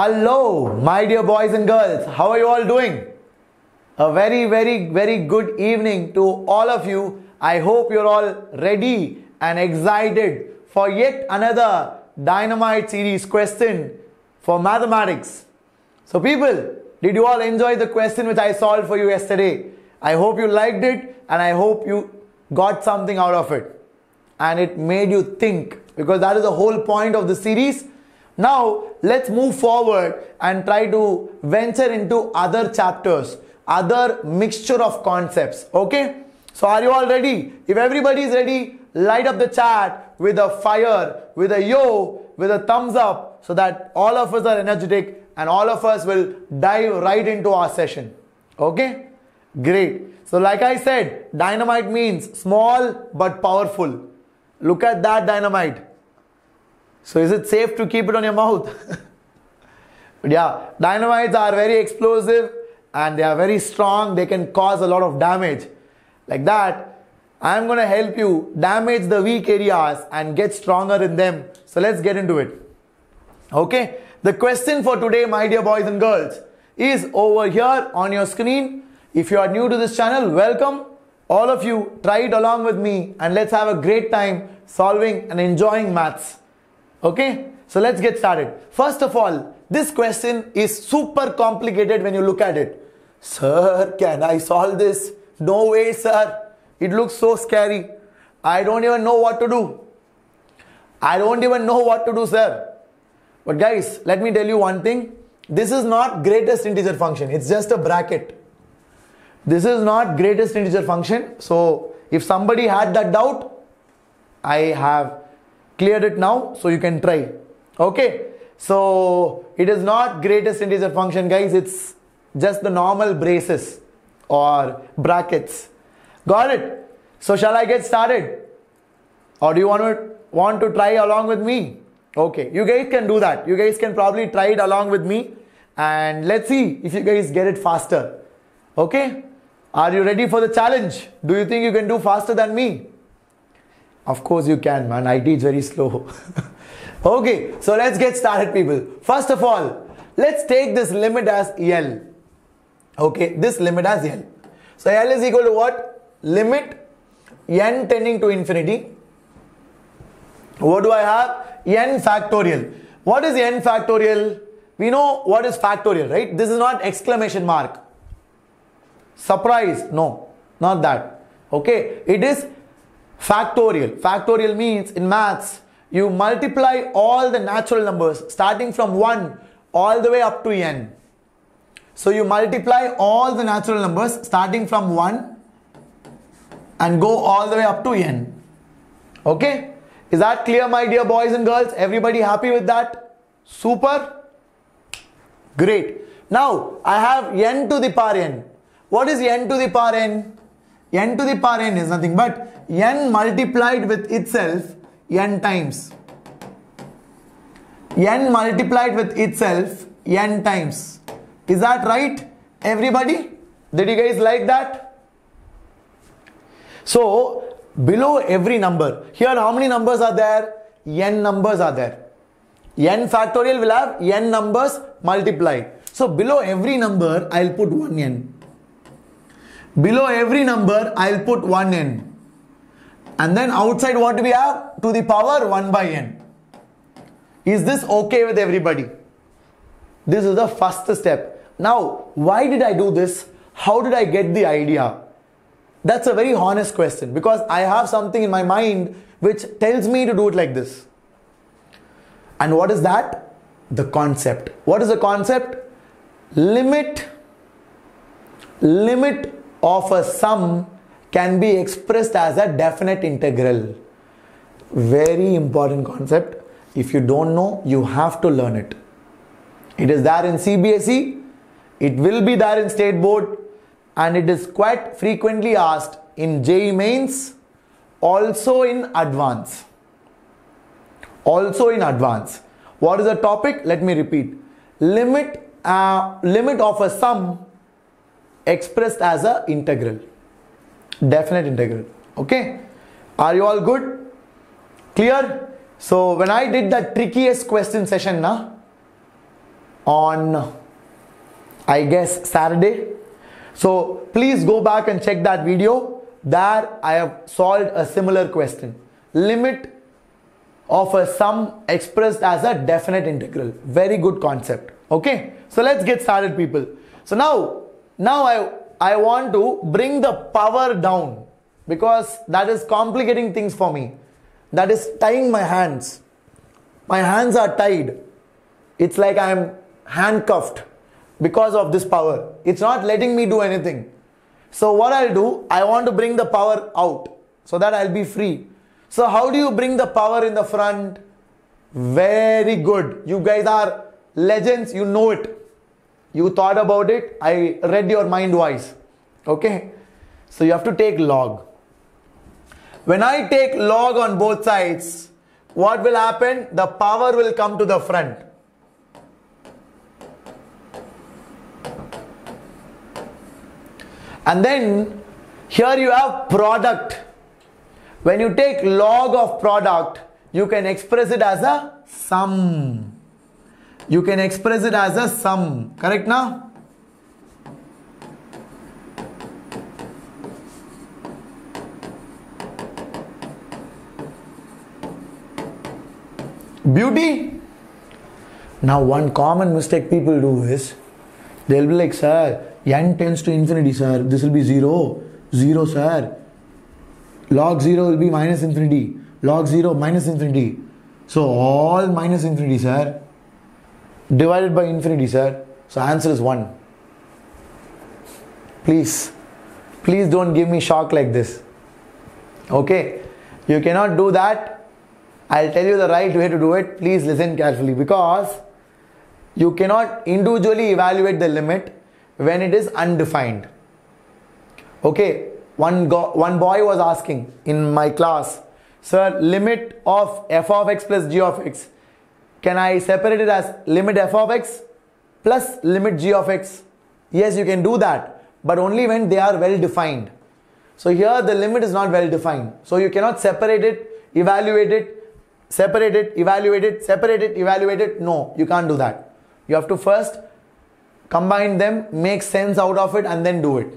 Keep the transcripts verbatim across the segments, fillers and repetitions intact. Hello, my dear boys and girls. How are you all doing? A very, very, very good evening to all of you. I hope you're all ready and excited for yet another Dynamite series question for mathematics. So people, did you all enjoy the question which I solved for you yesterday? I hope you liked it and I hope you got something out of it. And it made you think, because that is the whole point of the series. Now, let's move forward and try to venture into other chapters, other mixture of concepts, okay? So are you all ready? If everybody is ready, light up the chat with a fire, with a yo, with a thumbs up, so that all of us are energetic and all of us will dive right into our session, okay? Great. So like I said, dynamite means small but powerful. Look at that dynamite. So is it safe to keep it on your mouth? But yeah, dynamites are very explosive and they are very strong. They can cause a lot of damage. Like that, I am going to help you damage the weak areas and get stronger in them. So let's get into it. Okay. The question for today, my dear boys and girls, is over here on your screen. If you are new to this channel, welcome. All of you, try it along with me and let's have a great time solving and enjoying maths. Okay, so let's get started. First of all, this question is super complicated when you look at it. Sir, can I solve this? No way, sir. It looks so scary. I don't even know what to do. I don't even know what to do, sir. But guys, let me tell you one thing. This is not greatest integer function. It's just a bracket. This is not greatest integer function. So if somebody had that doubt, I have cleared it now, so you can try. Okay, so it is not greatest integer function, guys. It's just the normal braces or brackets. Got it? So shall I get started, or do you want to want to try along with me? Okay, you guys can do that. You guys can probably try it along with me, and let's see if you guys get it faster. Okay, are you ready for the challenge? Do you think you can do faster than me? Of course you can, man. I teach very slow. Okay, so let's get started, people. First of all, let's take this limit as L. Okay, this limit as L. So L is equal to what? Limit n tending to infinity. What do I have? N factorial. What is n factorial? We know what is factorial, right? This is not exclamation mark. Surprise. No, not that. Okay, it is factorial. Factorial means in maths, you multiply all the natural numbers starting from one all the way up to n. So you multiply all the natural numbers starting from one and go all the way up to n. Okay? Is that clear, my dear boys and girls? Everybody happy with that? Super? Great. Now, I have n to the power n. What is n to the power n? N to the power n is nothing but n multiplied with itself n times. N multiplied with itself n times. Is that right, everybody? Did you guys like that? So, below every number, here how many numbers are there? N numbers are there. N factorial will have n numbers multiplied. So, below every number, I'll put one n. Below every number, I'll put one n. And then outside what do we have? To the power one by n. Is this okay with everybody? This is the first step. Now, why did I do this? How did I get the idea? That's a very honest question, because I have something in my mind which tells me to do it like this. And what is that? The concept. What is the concept? Limit. Limit of a sum can be expressed as a definite integral. Very important concept. If you don't know, you have to learn it. It is there in C B S E, it will be there in State Board, and it is quite frequently asked in J E E Mains, also in Advance. Also in Advance. What is the topic? Let me repeat. Limit, uh, limit of a sum expressed as a integral, definite integral. Okay, are you all good? Clear? So when I did that trickiest question session, na, on, I guess, Saturday. So please go back and check that video. There I have solved a similar question. Limit of a sum expressed as a definite integral. Very good concept. Okay, so let's get started, people. So now, now I, I want to bring the power down, because that is complicating things for me. That is tying my hands. My hands are tied. It's like I am handcuffed because of this power. It's not letting me do anything. So what I'll do, I want to bring the power out so that I'll be free. So how do you bring the power in the front? Very good. You guys are legends. You know it. You thought about it. I read your mind wise. Okay. So you have to take log. When I take log on both sides, what will happen? The power will come to the front. And then here you have product. When you take log of product, you can express it as a sum. You can express it as a sum. Correct now? Beauty. Now one common mistake people do is, they'll be like, sir, n tends to infinity, sir, this will be zero, zero, sir, log zero will be minus infinity, log zero minus infinity, so all minus infinity, sir, divided by infinity, sir, so answer is one. Please, please don't give me shock like this. Okay, you cannot do that. I'll tell you the right way to do it. Please listen carefully, because you cannot individually evaluate the limit when it is undefined. Okay, one, go one boy was asking in my class, sir, limit of f of x plus g of x, can I separate it as limit f of x plus limit g of x? Yes, you can do that, but only when they are well defined. So here the limit is not well defined. So you cannot separate it, evaluate it, separate it, evaluate it, separate it, evaluate it. No, you can't do that. You have to first combine them, make sense out of it, and then do it.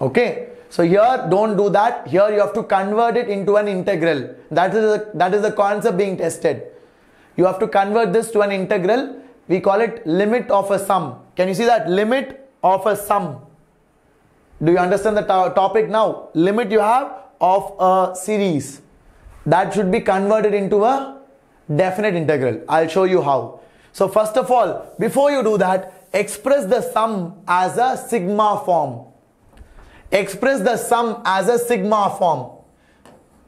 Okay. So here, don't do that. Here you have to convert it into an integral. That is a, that is the concept being tested. You have to convert this to an integral. We call it limit of a sum. Can you see that? Limit of a sum. Do you understand the to- topic now? Limit you have of a series. That should be converted into a definite integral. I'll show you how. So first of all, before you do that, express the sum as a sigma form. Express the sum as a sigma form.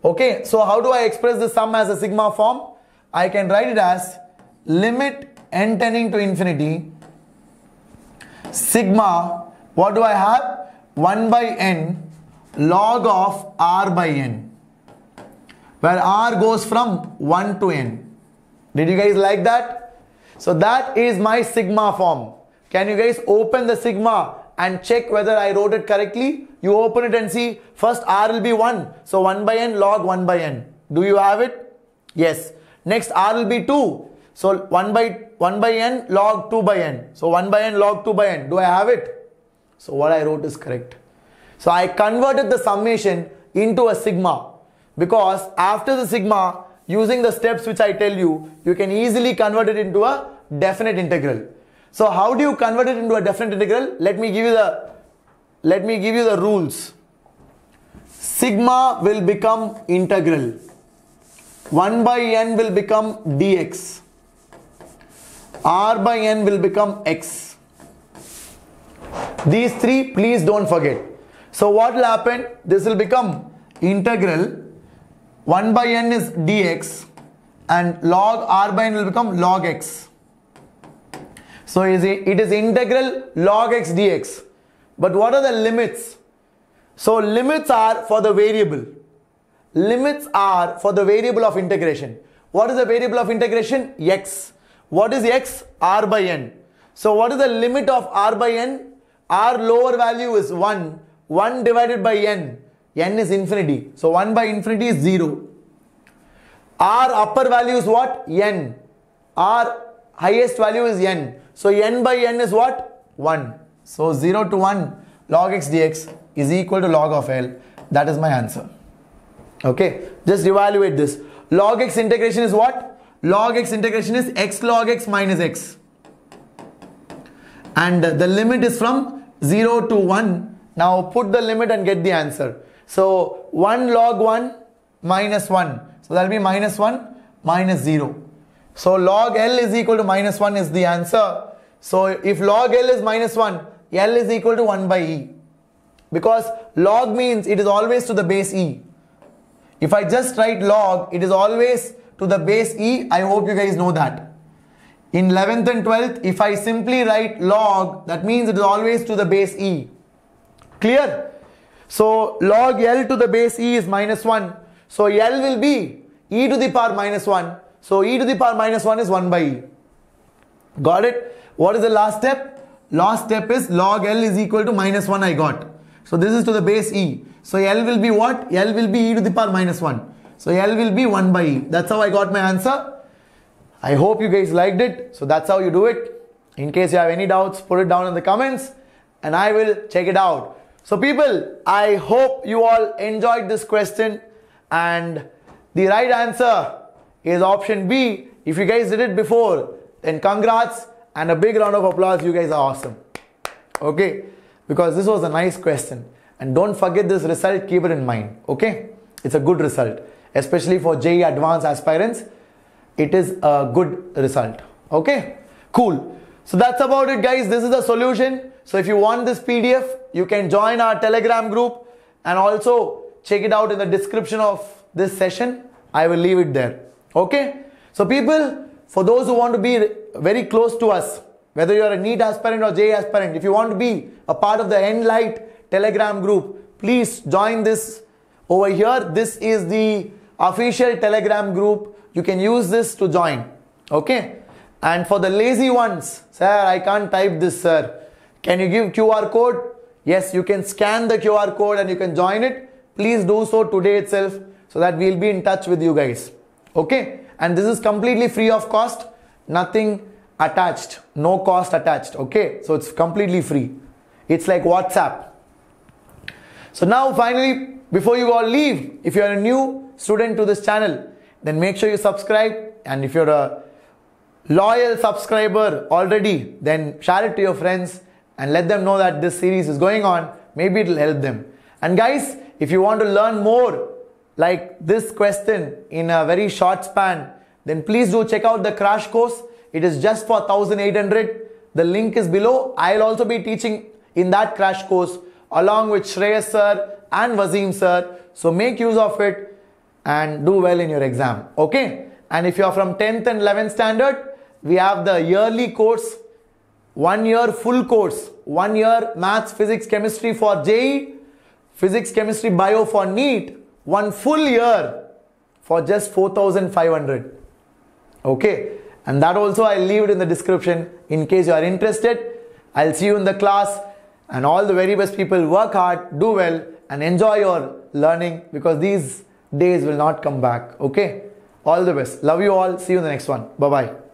Okay, so how do I express the sum as a sigma form? I can write it as limit n tending to infinity, sigma, what do I have? one by n log of r by n, where r goes from one to n. Did you guys like that? So that is my sigma form. Can you guys open the sigma and check whether I wrote it correctly? You open it and see, first r will be one. So one by n log one by n. Do you have it? Yes. Next r will be two. So one by one by n log two by n. So one by n log two by n. Do I have it? So what I wrote is correct. So I converted the summation into a sigma. Because after the sigma, using the steps which I tell you, you can easily convert it into a definite integral. So how do you convert it into a definite integral? Let me give you the, let me give you the rules. Sigma will become integral. one by n will become dx. R by n will become x. These three, please don't forget. So what will happen? This will become integral. one by n is dx and log r by n will become log x. So it is integral log x dx. But what are the limits? So limits are for the variable. Limits are for the variable of integration. What is the variable of integration? X. What is x? R by n. So what is the limit of r by n? R lower value is one. one divided by n. N is infinity. So one by infinity is zero. R upper value is what? N. R highest value is n. So n by n is what? one. So zero to one log x dx is equal to log of L. That is my answer. Okay, just evaluate this. Log x integration is what? Log x integration is x log x minus x. And the limit is from zero to one. Now put the limit and get the answer. So one log one minus one. So that will be minus one minus zero. So log L is equal to minus one is the answer. So if log L is minus one, L is equal to one by E. Because log means it is always to the base E. If I just write log, it is always to the base E. I hope you guys know that. In eleventh and twelfth, if I simply write log, that means it is always to the base E. Clear? So log L to the base E is minus one. So L will be E to the power minus one. So E to the power minus one is one by E. Got it? What is the last step? Last step is log L is equal to minus one I got. So this is to the base E. So L will be what? L will be E to the power minus one. So L will be one by E. That's how I got my answer. I hope you guys liked it. So that's how you do it. In case you have any doubts, put it down in the comments and I will check it out. So people, I hope you all enjoyed this question, and the right answer is option B. If you guys did it before, then congrats. And a big round of applause, you guys are awesome. Okay, because this was a nice question. And don't forget this result, keep it in mind. Okay, it's a good result. Especially for J E E Advanced aspirants, it is a good result. Okay, cool. So that's about it, guys. This is the solution. So if you want this P D F, you can join our Telegram group. And also check it out in the description of this session. I will leave it there. Okay, so people, for those who want to be very close to us, whether you are a NEET aspirant or J E E aspirant, if you want to be a part of the ENLITE Telegram group, please join this over here. This is the official Telegram group. You can use this to join. Okay. And for the lazy ones, sir, I can't type this, sir. Can you give Q R code? Yes, you can scan the Q R code and you can join it. Please do so today itself so that we'll be in touch with you guys. Okay. And this is completely free of cost, nothing attached, no cost attached. Okay, so it's completely free. It's like WhatsApp. So now finally, before you all leave, if you are a new student to this channel, then make sure you subscribe. And if you're a loyal subscriber already, then share it to your friends and let them know that this series is going on. Maybe it'll help them. And guys, if you want to learn more like this question in a very short span, then please do check out the crash course. It is just for one thousand eight hundred. The link is below. I'll also be teaching in that crash course along with Shreyas sir and Vazim sir. So make use of it and do well in your exam. Okay. And if you are from tenth and eleventh standard, we have the yearly course, one year full course, one year maths, physics, chemistry for J E E, physics, chemistry, bio for NEET. One full year for just four thousand five hundred. Okay. And that also I'll leave it in the description in case you are interested. I'll see you in the class, and all the very best people, work hard, do well and enjoy your learning, because these days will not come back. Okay. All the best. Love you all. See you in the next one. Bye-bye.